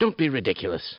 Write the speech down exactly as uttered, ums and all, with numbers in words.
Don't be ridiculous.